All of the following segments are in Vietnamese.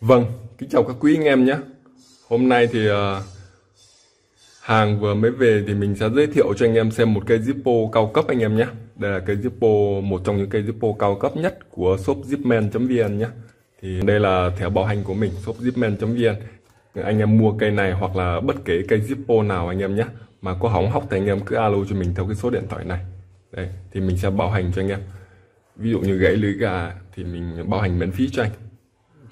Vâng, kính chào các quý anh em nhé. Hôm nay thì hàng vừa mới về thì mình sẽ giới thiệu cho anh em xem một cây Zippo cao cấp anh em nhé. Đây là cây Zippo, một trong những cây Zippo cao cấp nhất của shop zipmen.vn nhé. Thì đây là thẻ bảo hành của mình, shop zipmen.vn. Anh em mua cây này hoặc là bất kể cây Zippo nào anh em nhé, mà có hỏng hóc thì anh em cứ alo cho mình theo cái số điện thoại này. Đây, thì mình sẽ bảo hành cho anh em. Ví dụ như gãy lưới gà thì mình bảo hành miễn phí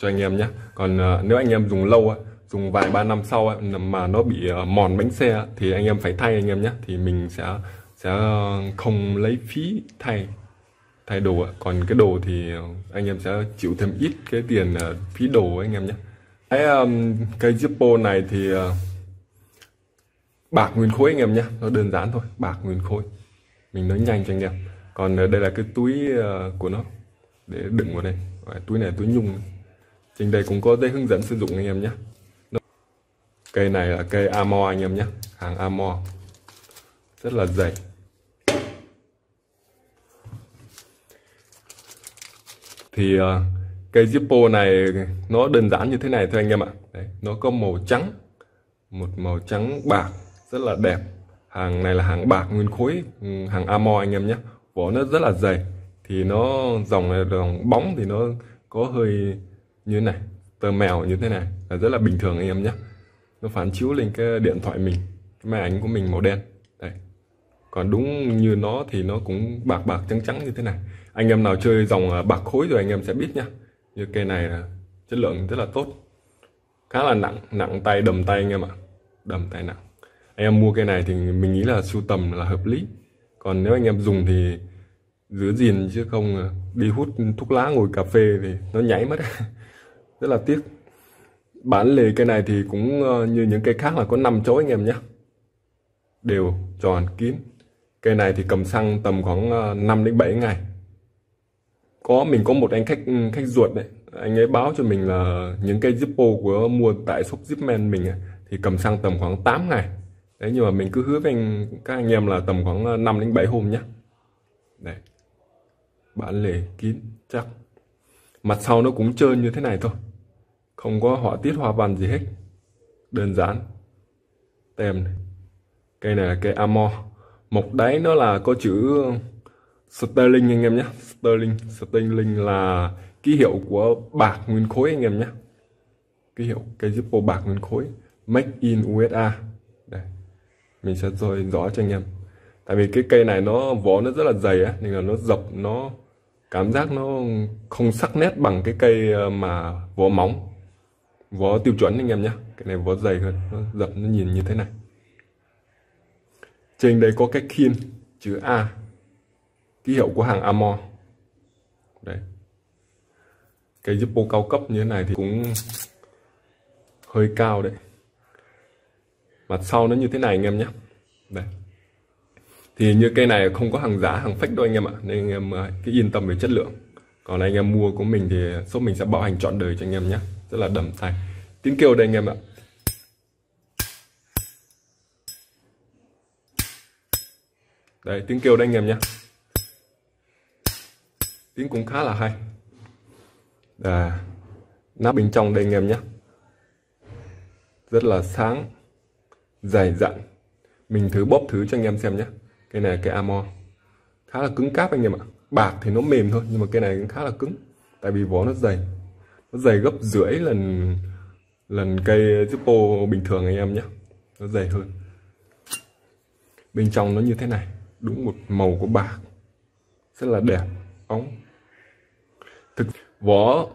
cho anh em nhé. Còn nếu anh em dùng lâu, dùng vài ba năm sau mà nó bị mòn bánh xe thì anh em phải thay anh em nhé, thì mình sẽ không lấy phí thay đồ. Còn cái đồ thì anh em sẽ chịu thêm ít cái tiền phí đồ anh em nhé. Cái Zippo này thì bạc nguyên khối anh em nhé, nó đơn giản thôi, bạc nguyên khối, mình nói nhanh cho anh em. Còn đây là cái túi của nó để đựng vào đây, túi này túi nhung. Trên đây cũng có dây hướng dẫn sử dụng anh em nhé. Cây này là cây Armor anh em nhé, hàng Armor rất là dày. Thì cây Zippo này nó đơn giản như thế này thôi anh em ạ. Đấy, nó có màu trắng, một màu trắng bạc rất là đẹp. Hàng này là hàng bạc nguyên khối, hàng Armor anh em nhé. Vỏ nó rất là dày, thì nó dòng này dòng bóng thì nó có hơi như thế này, tờ mèo như thế này là rất là bình thường anh em nhé. Nó phản chiếu lên cái điện thoại mình, cái máy ảnh của mình màu đen. Đây. Còn đúng như nó thì nó cũng bạc bạc trắng trắng như thế này. Anh em nào chơi dòng bạc khối rồi anh em sẽ biết nhá. Như cây này là chất lượng rất là tốt, khá là nặng, nặng tay, đầm tay anh em ạ, đầm tay nặng. Anh em mua cây này thì mình nghĩ là sưu tầm là hợp lý. Còn nếu anh em dùng thì giữ gìn, chứ không đi hút thuốc lá ngồi cà phê thì nó nhảy mất. Rất là tiếc. Bản lề cây này thì cũng như những cây khác là có 5 chấu anh em nhé, đều tròn kín. Cây này thì cầm xăng tầm khoảng 5 đến 7 ngày. Mình có một anh khách ruột đấy, anh ấy báo cho mình là những cây Zippo của mua tại shop Zipman mình thì cầm xăng tầm khoảng 8 ngày. Đấy, nhưng mà mình cứ hứa với các anh em là tầm khoảng 5 đến 7 hôm nhé. Đấy. Bản lề kín chắc. Mặt sau nó cũng trơn như thế này thôi, không có họa tiết hoa văn gì hết, đơn giản. Tem này, cây này là cây Armor, mộc đáy nó là có chữ Sterling anh em nhé. Sterling là ký hiệu của bạc nguyên khối anh em nhé, ký hiệu cây Zippo bạc nguyên khối, Make in USA. Đây, mình sẽ rồi rõ cho anh em. Tại vì cái cây này nó vỏ nó rất là dày á, nên là nó dập, nó cảm giác nó không sắc nét bằng cái cây mà vỏ móng, vỏ tiêu chuẩn anh em nhé. Cái này vỏ dày hơn, nó dập nó nhìn như thế này. Trên đây có cái khiên chữ A, ký hiệu của hàng Armor. Đấy. Cái Zippo cao cấp như thế này thì cũng hơi cao đấy. Mặt sau nó như thế này anh em nhé. Đây. Thì như cây này không có hàng giả, hàng fake đâu anh em ạ, nên anh em cứ yên tâm về chất lượng. Còn anh em mua của mình thì shop mình sẽ bảo hành trọn đời cho anh em nhé, rất là đầm tay. Tiếng kêu đây anh em ạ. Đấy, tiếng kêu đây anh em nhé. Tiếng cũng khá là hay. À, nắp bên trong đây anh em nhé, rất là sáng, dày dặn. Mình thử bóp thử cho anh em xem nhé. Cái này cái Armor khá là cứng cáp anh em ạ. Bạc thì nó mềm thôi, nhưng mà cái này cũng khá là cứng, tại vì vỏ nó dày, nó dày gấp rưỡi lần cây Zippo bình thường anh em nhé, nó dày hơn. Bên trong nó như thế này, đúng một màu của bạc, rất là đẹp, óng. Thực vỏ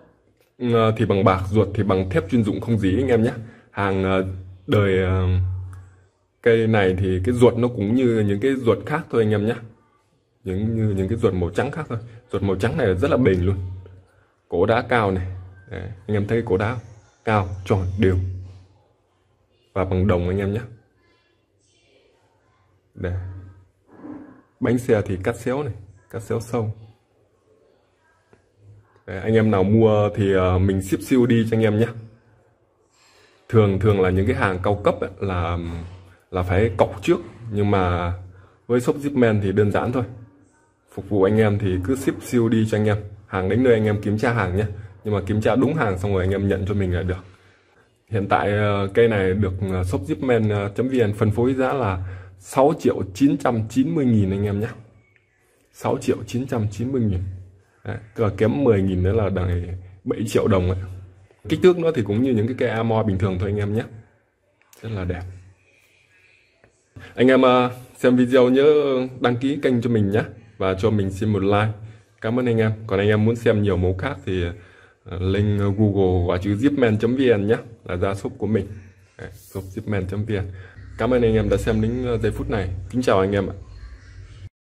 thì bằng bạc, ruột thì bằng thép chuyên dụng không dí anh em nhé. Hàng đời cây này thì cái ruột nó cũng như những cái ruột khác thôi anh em nhé, như những cái ruột màu trắng khác thôi. Ruột màu trắng này rất là bền luôn. Cổ đá cao này. Đấy, anh em thấy cổ đá cao tròn đều và bằng đồng anh em nhé. Đây. Bánh xe thì cắt xéo này, cắt xéo sâu. Đấy, anh em nào mua thì mình ship siêu đi cho anh em nhé. Thường là những cái hàng cao cấp ấy, là phải cọc trước, nhưng mà với shop Zipman thì đơn giản thôi. Phục vụ anh em thì cứ ship siêu đi cho anh em, hàng đến nơi anh em kiểm tra hàng nhé. nhưng mà kiểm tra đúng hàng xong rồi anh em nhận cho mình lại được. Hiện tại cây này được shop zipmen.vn phân phối giá là 6.990.000 anh em nhé, 6.990.000, cứ kém 10.000 nữa là đằng 7 triệu đồng ấy. Kích thước nó thì cũng như những cái cây Armor bình thường thôi anh em nhé, rất là đẹp. Anh em xem video nhớ đăng ký kênh cho mình nhé, và cho mình xin một like. Cảm ơn anh em. Còn anh em muốn xem nhiều mẫu khác thì link Google và chữ zipmen.vn nhé, là ra shop của mình, shop zipmen.vn. Cảm ơn anh em đã xem đến giây phút này. Kính chào anh em ạ.